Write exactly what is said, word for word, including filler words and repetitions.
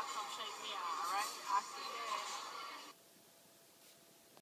y'all come shake me out, alright? I'll see you.